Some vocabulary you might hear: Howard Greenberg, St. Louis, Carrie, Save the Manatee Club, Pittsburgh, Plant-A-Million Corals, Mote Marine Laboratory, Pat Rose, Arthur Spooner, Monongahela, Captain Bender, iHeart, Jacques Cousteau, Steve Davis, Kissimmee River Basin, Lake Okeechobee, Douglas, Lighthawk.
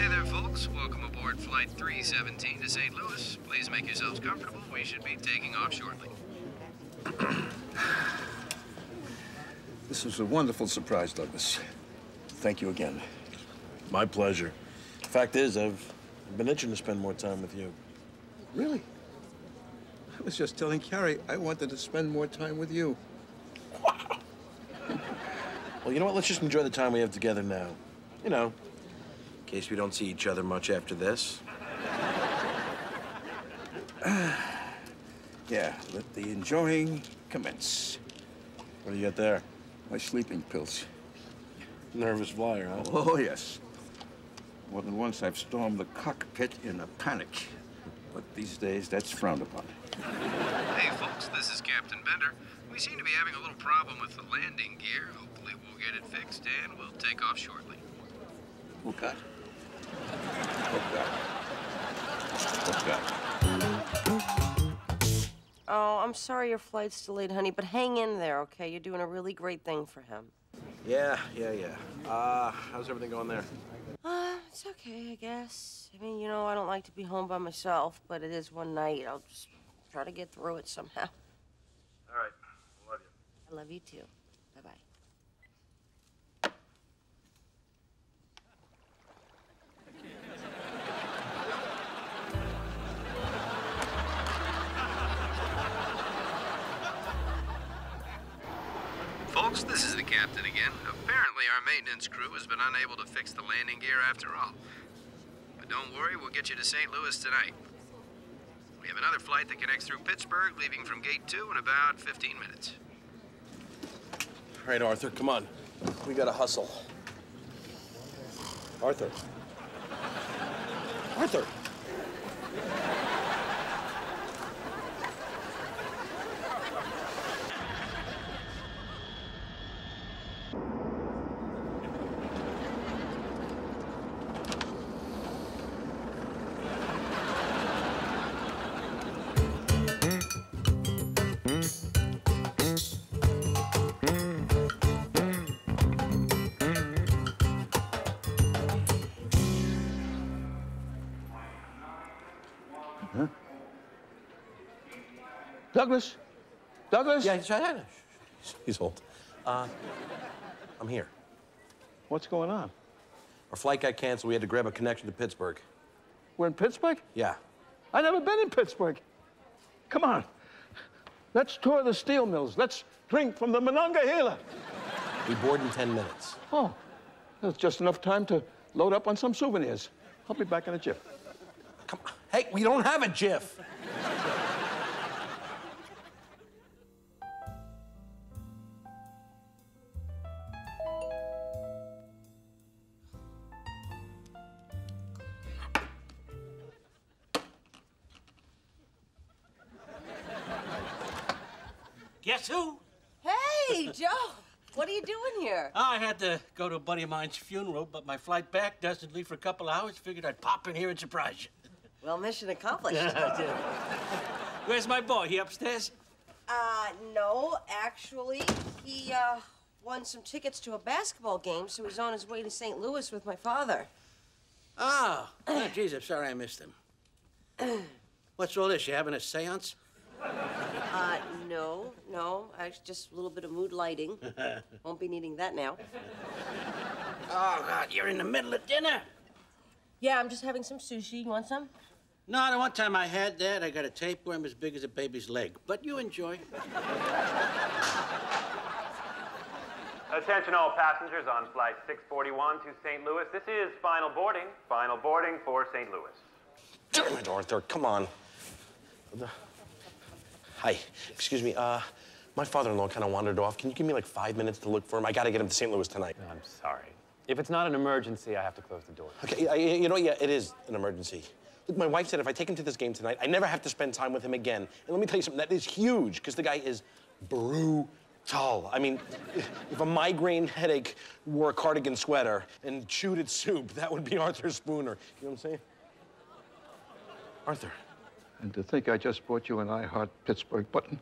Hey there, folks. Welcome aboard Flight 317 to St. Louis. Please make yourselves comfortable. We should be taking off shortly. This was a wonderful surprise, Douglas. Thank you again. My pleasure. The fact is, I've been itching to spend more time with you. Really? I was just telling Carrie I wanted to spend more time with you. Wow. Well, you know what? Let's just enjoy the time we have together now. You know, in case we don't see each other much after this. Yeah, let the enjoying commence. What do you got there? My sleeping pills. Nervous flyer, huh? Oh, yes. More than once, I've stormed the cockpit in a panic. But these days, that's frowned upon. Hey, folks, this is Captain Bender. We seem to be having a little problem with the landing gear. Hopefully, we'll get it fixed, and we'll take off shortly. Oh, God. Oh, God. Oh, God. Oh, I'm sorry your flight's delayed, honey, but hang in there, okay? You're doing a really great thing for him. Yeah. How's everything going there? It's okay, I guess. I mean, you know, I don't like to be home by myself, but it is one night. I'll just try to get through it somehow. All right. I love you. I love you, too. Bye-bye. Folks, this is the captain again. Apparently, our maintenance crew has been unable to fix the landing gear after all. But don't worry, we'll get you to St. Louis tonight. We have another flight that connects through Pittsburgh, leaving from Gate 2 in about 15 minutes. All right, Arthur, come on. We gotta hustle. Arthur. Arthur! Douglas? Douglas? Yeah, he's old. I'm here. What's going on? Our flight got canceled. We had to grab a connection to Pittsburgh. We're in Pittsburgh? Yeah. I've never been in Pittsburgh. Come on. Let's tour the steel mills. Let's drink from the Monongahela. We board in 10 minutes. Oh, that's just enough time to load up on some souvenirs. I'll be back in a jiff. Come on. Hey, we don't have a jiff. Guess who? Hey, Joe. What are you doing here? I had to go to a buddy of mine's funeral, but my flight back doesn't leave for a couple hours. Figured I'd pop in here and surprise you. Well, mission accomplished. Where's my boy? He upstairs? No. Actually, he, won some tickets to a basketball game, so he's on his way to St. Louis with my father. Oh, geez, I'm sorry I missed him. What's all this? You having a séance? No, just a little bit of mood lighting. Won't be needing that now. Oh, God, you're in the middle of dinner. Yeah, I'm just having some sushi. You want some? No, the one time I had that, I got a tapeworm as big as a baby's leg. But you enjoy. Attention all passengers on Flight 641 to St. Louis. This is final boarding. Final boarding for St. Louis. Damn it, Arthur, come on. Hi, excuse me, my father-in-law kind of wandered off. Can you give me like 5 minutes to look for him? I gotta get him to St. Louis tonight. No, I'm sorry. If it's not an emergency, I have to close the door. Okay, you know, yeah, it is an emergency. Look, my wife said if I take him to this game tonight, I never have to spend time with him again. And let me tell you something, that is huge, because the guy is brutal. I mean, if a migraine headache wore a cardigan sweater and chewed its soup, that would be Arthur Spooner. You know what I'm saying? Arthur. And to think I just bought you an iHeart Pittsburgh button.